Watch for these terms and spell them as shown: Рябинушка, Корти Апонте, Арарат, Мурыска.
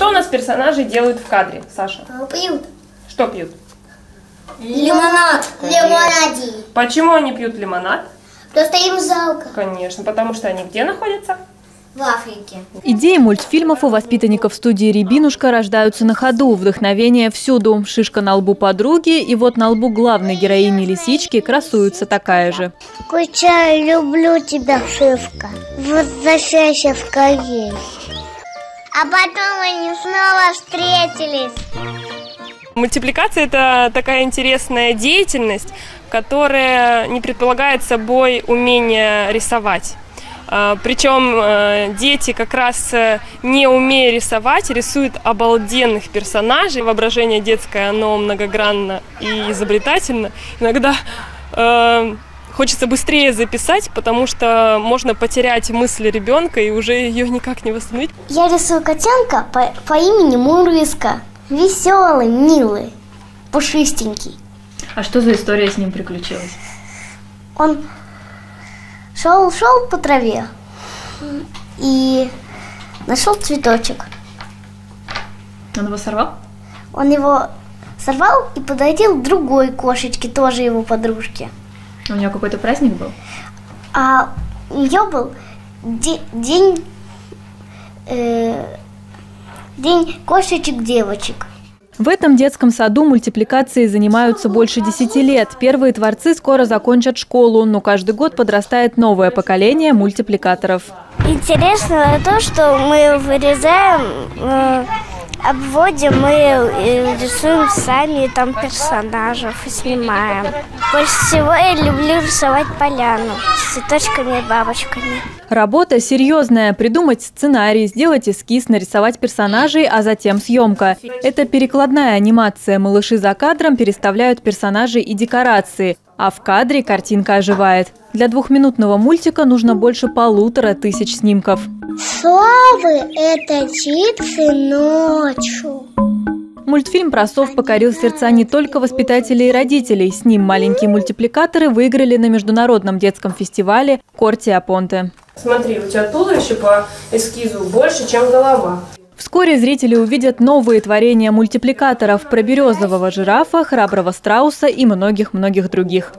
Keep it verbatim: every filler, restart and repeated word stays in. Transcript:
Что у нас персонажи делают в кадре, Саша? Пьют. Что пьют? Лимонад. Лимонади. Почему они пьют лимонад? Просто им жалко. Конечно, потому что они где находятся? В Африке. Идеи мультфильмов у воспитанников студии «Рябинушка» рождаются на ходу. Вдохновение всюду. Шишка на лбу подруги, и вот на лбу главной героини лисички красуется такая же. Скучаю, люблю тебя, Шишка. Возвращайся скорее. А потом они снова встретились. Мультипликация – это такая интересная деятельность, которая не предполагает собой умение рисовать. Причем дети, как раз не умея рисовать, рисуют обалденных персонажей. Воображение детское, оно многогранно и изобретательно. Иногда э, хочется быстрее записать, потому что можно потерять мысль ребенка и уже ее никак не восстановить. Я рисую котенка по, по имени Мурыска. Веселый, милый, пушистенький. А что за история с ним приключилась? Он... Шел, шел по траве и нашел цветочек. Он его сорвал? Он его сорвал и подарил другой кошечке, тоже его подружке. У нее какой-то праздник был? А у нее был де день, э день кошечек-девочек. В этом детском саду мультипликацией занимаются больше десяти лет. Первые творцы скоро закончат школу, но каждый год подрастает новое поколение мультипликаторов. Интересно то, что мы вырезаем, обводим и рисуем сами там персонажей, снимаем. Больше всего я люблю рисовать поляну с цветочками и бабочками. Работа серьезная. Придумать сценарий, сделать эскиз, нарисовать персонажей, а затем съемка. Это перекладная анимация. Малыши за кадром переставляют персонажей и декорации, а в кадре картинка оживает. Для двухминутного мультика нужно больше полутора тысяч снимков. Совы – это птицы ночью. Мультфильм про сов покорил сердца не только воспитателей и родителей. С ним маленькие мультипликаторы выиграли на международном детском фестивале «Корти Апонте». Смотри, у тебя туловище по эскизу больше, чем голова. Вскоре зрители увидят новые творения мультипликаторов про березового жирафа, храброго страуса и многих-многих других.